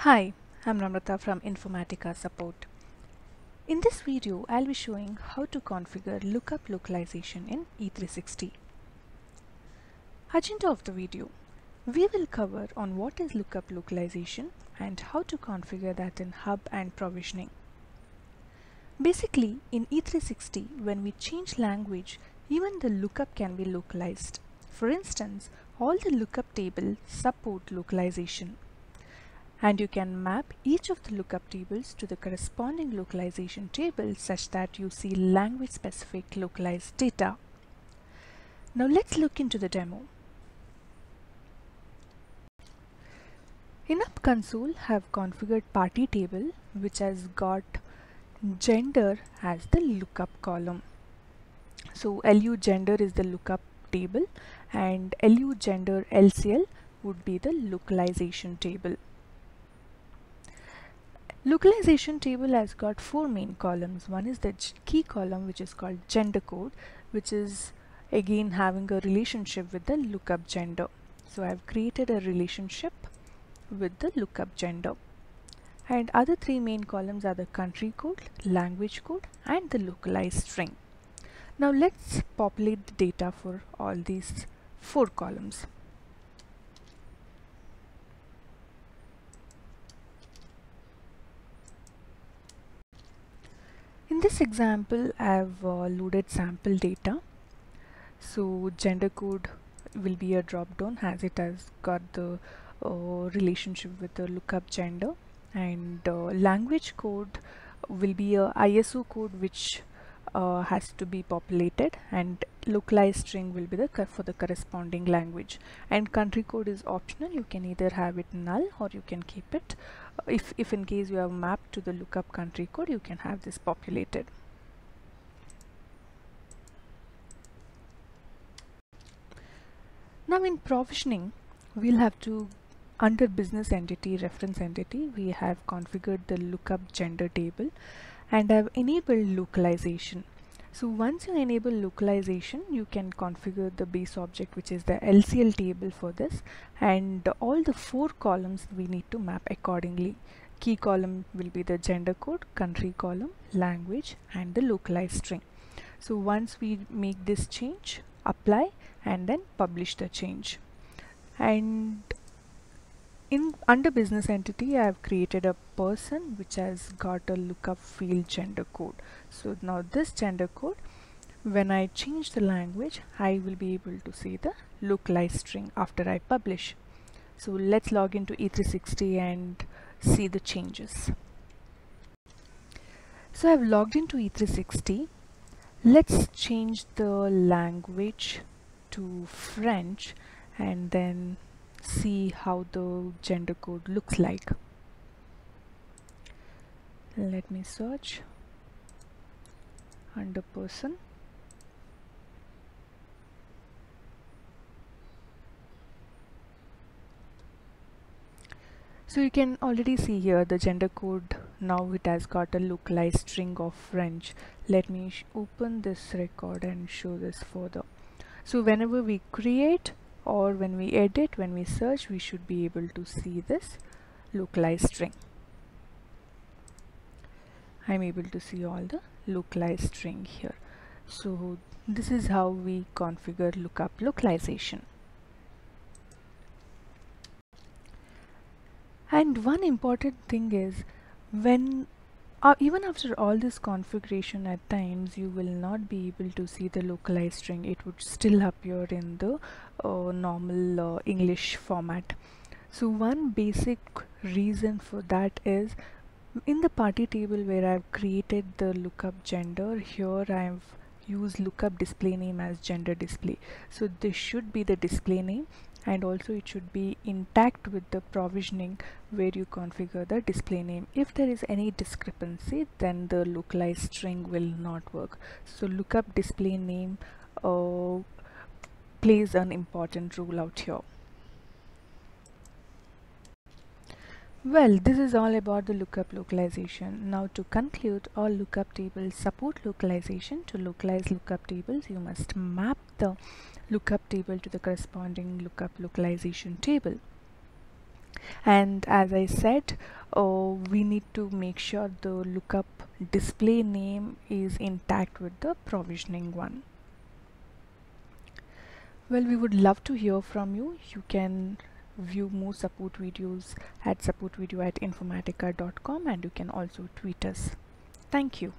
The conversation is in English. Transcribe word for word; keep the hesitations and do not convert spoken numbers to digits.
Hi, I'm Ramrata from Informatica Support. In this video, I'll be showing how to configure lookup localization in E three sixty. Agenda of the video. We will cover on what is lookup localization and how to configure that in hub and provisioning. Basically, in E three sixty, when we change language, even the lookup can be localized. For instance, all the lookup tables support localization. And you can map each of the lookup tables to the corresponding localization table such that you see language-specific localized data. Now let's look into the demo. In UpConsole, I have configured party table which has got gender as the lookup column. So L U gender is the lookup table and L U gender L C L would be the localization table. Localization table has got four main columns. One is the key column which is called gender code, which is again having a relationship with the lookup gender. So I have created a relationship with the lookup gender. And other three main columns are the country code, language code and the localized string. Now let's populate the data for all these four columns. In this example, I have uh, loaded sample data. So gender code will be a drop down as it has got the uh, relationship with the lookup gender, and uh, language code will be a I S O code which uh, has to be populated, and localized string will be the for the corresponding language, and country code is optional. You can either have it null or you can keep it. If, if in case you have mapped to the lookup country code, you can have this populated. Now in provisioning, we'll have to, under business entity, reference entity, we have configured the lookup gender table and have enabled localization. So once you enable localization, you can configure the base object, which is the L C L table for this, and all the four columns we need to map accordingly. Key column will be the gender code, country column, language and the localized string. So once we make this change, apply and then publish the change. And in under business entity, I have created a person which has got a lookup field gender code. So now this gender code, when I change the language, I will be able to see the localized string after I publish. So let's log into E three sixty and see the changes. So I have logged into E three sixty. Let's change the language to French and then see how the gender code looks like. Let me search under person. So you can already see here the gender code. Now it has got a localized string of French. Let me sh open this record and show this further. So whenever we create or when we edit, when we search, we should be able to see this localized string. I'm able to see all the localized string here. So this is how we configure lookup localization. And one important thing is, when uh, even after all this configuration, at times you will not be able to see the localized string. It would still appear in the uh, normal uh, English format. So one basic reason for that is, in the party table where I've created the lookup gender, here I've used lookup display name as gender display. So this should be the display name, and also it should be intact with the provisioning where you configure the display name. If there is any discrepancy, then the localized string will not work. So lookup display name uh, plays an important role out here. Well, this is all about the lookup localization. Now to conclude, all lookup tables support localization. To localize lookup tables, you must map the lookup table to the corresponding lookup localization table. And as I said, oh, we need to make sure the lookup display name is intact with the provisioning one. Well, we would love to hear from you. You can view more support videos at support video at informatica dot com, and you can also tweet us. Thank you.